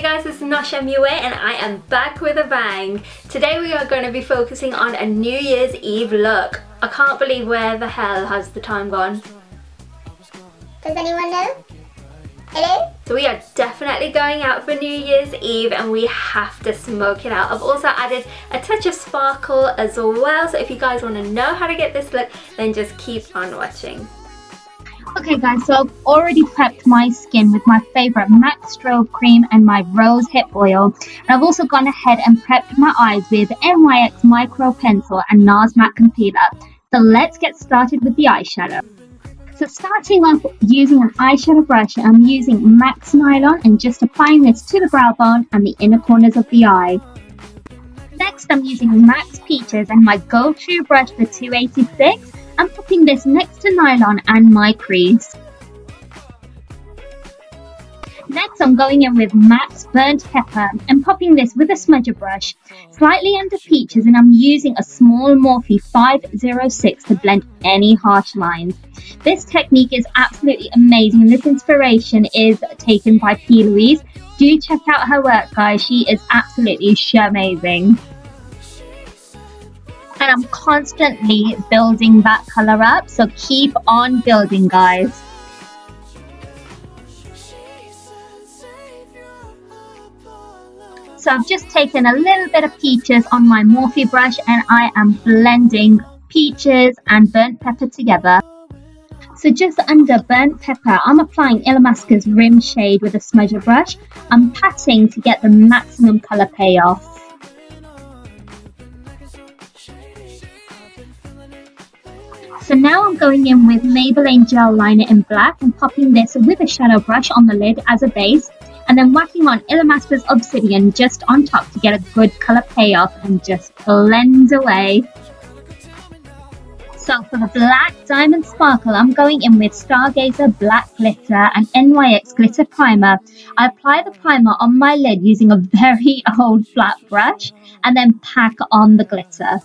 Hey guys, it's Nosh Mua and I am back with a bang. Today we are going to be focusing on a New Year's Eve look. I can't believe where the hell has the time gone. Does anyone know? Hello? So we are definitely going out for New Year's Eve and we have to smoke it out. I've also added a touch of sparkle as well, so if you guys want to know how to get this look, then just keep on watching. Okay guys, so I've already prepped my skin with my favourite MAC strobe cream and my rose hip oil. And I've also gone ahead and prepped my eyes with NYX micro pencil and NARS matte concealer. So let's get started with the eyeshadow. So starting off using an eyeshadow brush, I'm using MAC Nylon and just applying this to the brow bone and the inner corners of the eye. Next I'm using MAC Peaches and my go-to brush for 286. I'm putting this next to nylon and my crease. Next I'm going in with MAC's Burnt Pepper and popping this with a smudger brush slightly under Peaches, and I'm using a small Morphe 506 to blend any harsh lines. This technique is absolutely amazing and this inspiration is taken by P. Louise. Do check out her work guys, she is absolutely shamazing. And I'm constantly building that colour up, so keep on building guys. So I've just taken a little bit of Peaches on my Morphe brush and I am blending Peaches and Burnt Pepper together. So just under Burnt Pepper, I'm applying Illamasqua's Rim Shade with a smudger brush. I'm patting to get the maximum colour payoff. So now I'm going in with Maybelline Gel Liner in black and popping this with a shadow brush on the lid as a base, and then whacking on Illamasqua's Obsidian just on top to get a good colour payoff and just blend away. So for the black diamond sparkle, I'm going in with Stargazer Black Glitter and NYX Glitter Primer. I apply the primer on my lid using a very old flat brush and then pack on the glitter.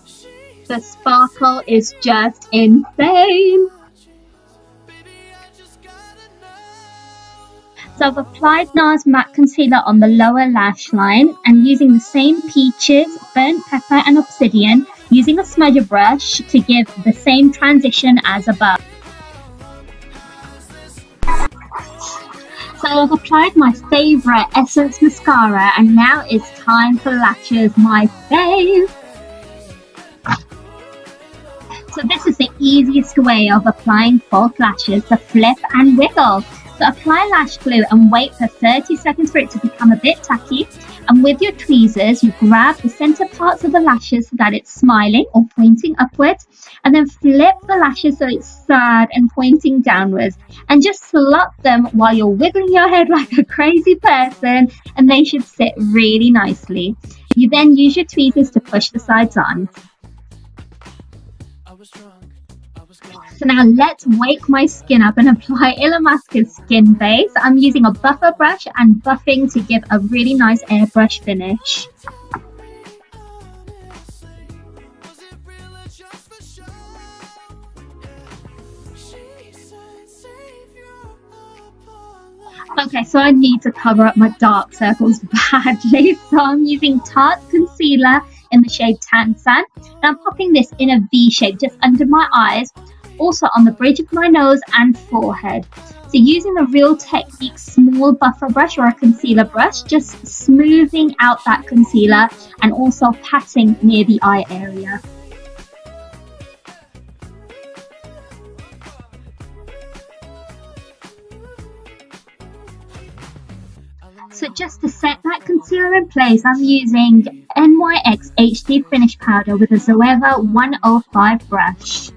The sparkle is just insane! So I've applied NARS Matte Concealer on the lower lash line and using the same Peaches, Burnt Pepper and Obsidian, using a smudger brush to give the same transition as above. So I've applied my favourite Essence mascara and now it's time for lashes, my fave! So this is the easiest way of applying false lashes, the flip and wiggle. So apply lash glue and wait for 30 seconds for it to become a bit tacky. And with your tweezers, you grab the center parts of the lashes so that it's smiling or pointing upwards. And then flip the lashes so it's sad and pointing downwards. And just slop them while you're wiggling your head like a crazy person. And they should sit really nicely. You then use your tweezers to push the sides on. So now let's wake my skin up and apply Illamasqua's Skin Base. I'm using a buffer brush and buffing to give a really nice airbrush finish. Okay, so I need to cover up my dark circles badly, so I'm using Tarte Concealer in the shade Tan Sand, and I'm popping this in a V shape just under my eyes, also on the bridge of my nose and forehead. So using the Real Techniques small buffer brush or a concealer brush, just smoothing out that concealer and also patting near the eye area. So just to set that concealer in place, I'm using NYX HD Finish Powder with a Zoeva 105 brush.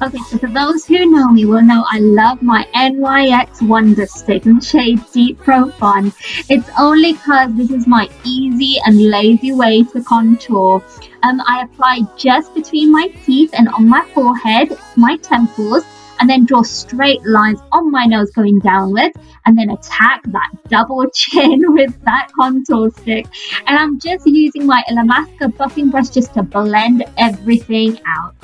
Okay, so for those who know me will know I love my NYX Wonder Stick in shade Deep Profond. It's only because this is my easy and lazy way to contour. I apply just between my teeth and on my forehead, my temples, and then draw straight lines on my nose going downwards, and then attack that double chin with that contour stick. And I'm just using my Illamasqua buffing brush just to blend everything out.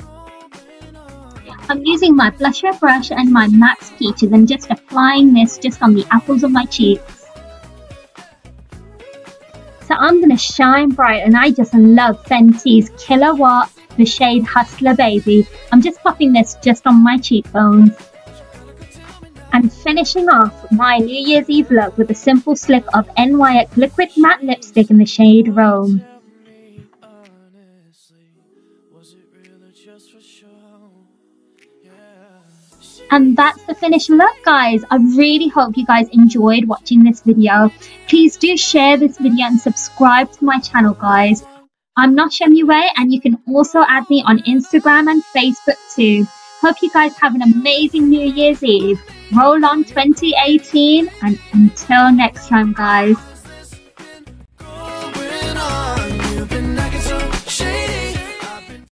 I'm using my blusher brush and my MAC Peaches and just applying this just on the apples of my cheeks. So I'm going to shine bright, and I just love Fenty's Killer Watt, the shade Hustler Baby. I'm just popping this just on my cheekbones. And finishing off my New Year's Eve look with a simple slip of NYX Liquid Matte Lipstick in the shade Rome. And that's the finished look, guys. I really hope you guys enjoyed watching this video. Please do share this video and subscribe to my channel, guys. I'm Nosh Mua, and you can also add me on Instagram and Facebook too. Hope you guys have an amazing New Year's Eve. Roll on 2018, and until next time, guys.